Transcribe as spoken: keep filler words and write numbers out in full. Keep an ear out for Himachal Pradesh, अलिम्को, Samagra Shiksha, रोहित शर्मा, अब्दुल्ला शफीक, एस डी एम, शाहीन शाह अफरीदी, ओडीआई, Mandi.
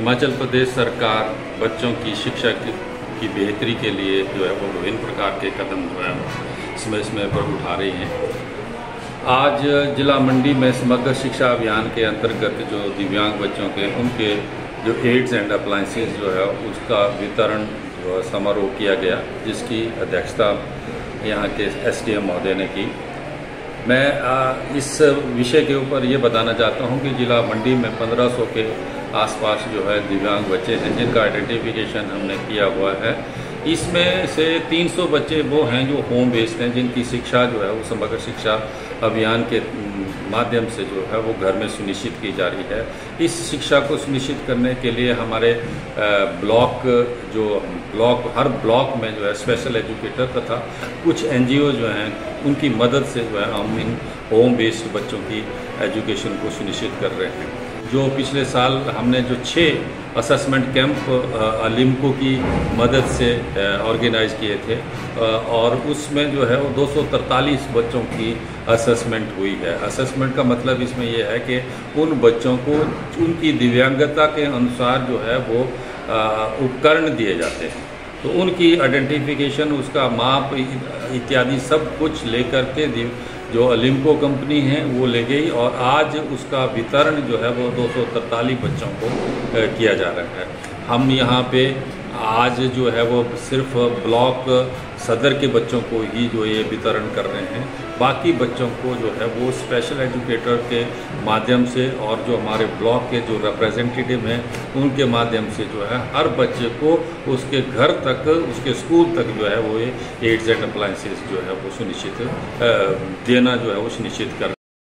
हिमाचल प्रदेश सरकार बच्चों की शिक्षा की, की बेहतरी के लिए जो है वो विभिन्न प्रकार के कदम जो है समय समय पर उठा रही हैं। आज जिला मंडी में समग्र शिक्षा अभियान के अंतर्गत जो दिव्यांग बच्चों के उनके जो एड्स एंड अप्लायंसेस जो है उसका वितरण जो समारोह किया गया, जिसकी अध्यक्षता यहाँ के एस डी एम महोदय ने की। मैं इस विषय के ऊपर ये बताना चाहता हूँ कि ज़िला मंडी में पंद्रह सौ के आसपास जो है दिव्यांग बच्चे हैं जिनका आइडेंटिफिकेशन हमने किया हुआ है। इसमें से तीन सौ बच्चे वो हैं जो होम बेस्ड हैं, जिनकी शिक्षा जो है वो समग्र शिक्षा अभियान के माध्यम से जो है वो घर में सुनिश्चित की जा रही है। इस शिक्षा को सुनिश्चित करने के लिए हमारे ब्लॉक जो ब्लॉक हर ब्लॉक में जो है स्पेशल एजुकेटर तथा कुछ एनजीओ जो हैं उनकी मदद से जो है हम इन होम बेस्ड बच्चों की एजुकेशन को सुनिश्चित कर रहे हैं। जो पिछले साल हमने जो छः असेसमेंट कैंप अलिम्को की मदद से ऑर्गेनाइज किए थे और उसमें जो है वो दो सौ तरतालीस बच्चों की असेसमेंट हुई है। असेसमेंट का मतलब इसमें यह है कि उन बच्चों को उनकी दिव्यांगता के अनुसार जो है वो उपकरण दिए जाते हैं, तो उनकी आइडेंटिफिकेशन, उसका माप इत्यादि सब कुछ लेकर के जो अलिम्को कंपनी है वो ले गई और आज उसका वितरण जो है वो दो सौ तरतालीस बच्चों को किया जा रहा है। हम यहाँ पे आज जो है वो सिर्फ ब्लॉक सदर के बच्चों को ही जो ये वितरण कर रहे हैं, बाकी बच्चों को जो है वो स्पेशल एजुकेटर के माध्यम से और जो हमारे ब्लॉक के जो रिप्रेजेंटेटिव हैं उनके माध्यम से जो है हर बच्चे को उसके घर तक, उसके स्कूल तक जो है वो ये एड्स एंड अप्लायंसेस जो है वो सुनिश्चित देना जो है वो सुनिश्चित कर